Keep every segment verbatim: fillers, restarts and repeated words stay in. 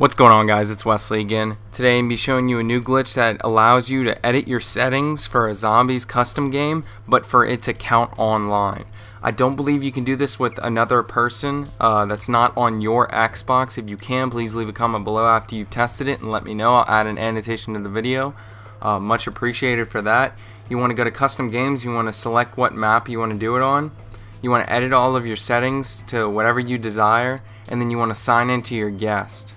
What's going on, guys? It's Wesley again. Today I'm going to be showing you a new glitch that allows you to edit your settings for a zombies custom game, but for it to count online. I don't believe you can do this with another person uh, that's not on your Xbox. If you can, please leave a comment below after you've tested it and let me know. I'll add an annotation to the video. Uh, much appreciated for that. You want to go to custom games. You want to select what map you want to do it on. You want to edit all of your settings to whatever you desire, and then you want to sign into your guest.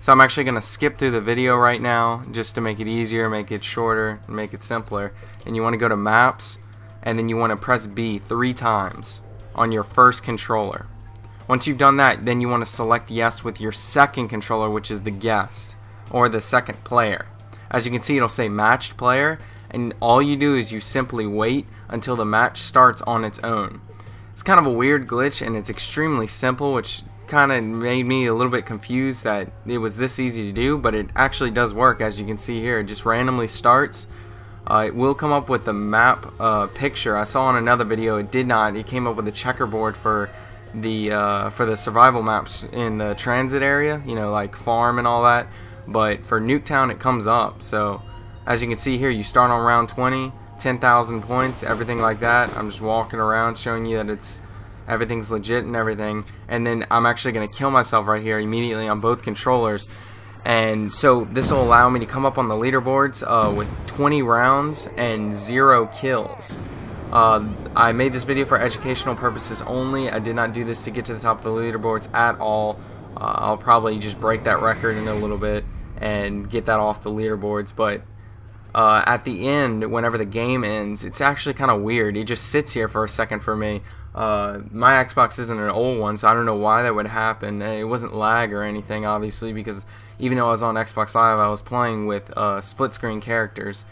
So I'm actually going to skip through the video right now just to make it easier, make it shorter, and make it simpler. And you want to go to maps, and then you want to press B three times on your first controller. Once you've done that, then you want to select yes with your second controller, which is the guest or the second player. As you can see, it'll say matched player, and all you do is you simply wait until the match starts on its own. It's kind of a weird glitch, and it's extremely simple, which kind of made me a little bit confused that it was this easy to do, but it actually does work. As you can see here, it just randomly starts. Uh, it will come up with the map uh, picture. I saw on another video it did not. It came up with a checkerboard for the uh, for the survival maps in the transit area, you know, like farm and all that, but for Nuketown it comes up. So as you can see here, you start on round twenty, ten thousand points, everything like that. I'm just walking around showing you that it's everything's legit and everything, and then I'm actually going to kill myself right here immediately on both controllers. And so this will allow me to come up on the leaderboards uh, with twenty rounds and zero kills. Uh, I made this video for educational purposes only. I did not do this to get to the top of the leaderboards at all. Uh, I'll probably just break that record in a little bit and get that off the leaderboards, but Uh, at the end, whenever the game ends, it's actually kind of weird. It just sits here for a second for me. Uh, my Xbox isn't an old one, so I don't know why that would happen. It wasn't lag or anything, obviously, because even though I was on Xbox Live, I was playing with uh, split-screen characters.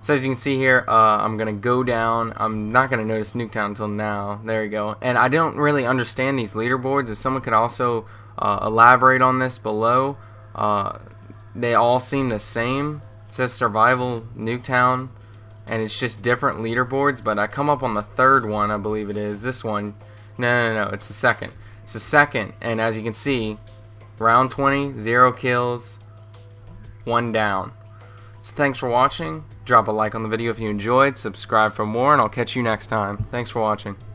So as you can see here, uh, I'm going to go down. I'm not going to notice Nuketown until now. There you go. And I don't really understand these leaderboards. If someone could also uh, elaborate on this below, uh, they all seem the same. It says survival Nuketown, and it's just different leaderboards, but I come up on the third one, I believe it is this one. No, no, no, it's the second. It's the second, and as you can see, round twenty, zero kills, one down. So thanks for watching. Drop a like on the video if you enjoyed, subscribe for more, and I'll catch you next time. Thanks for watching.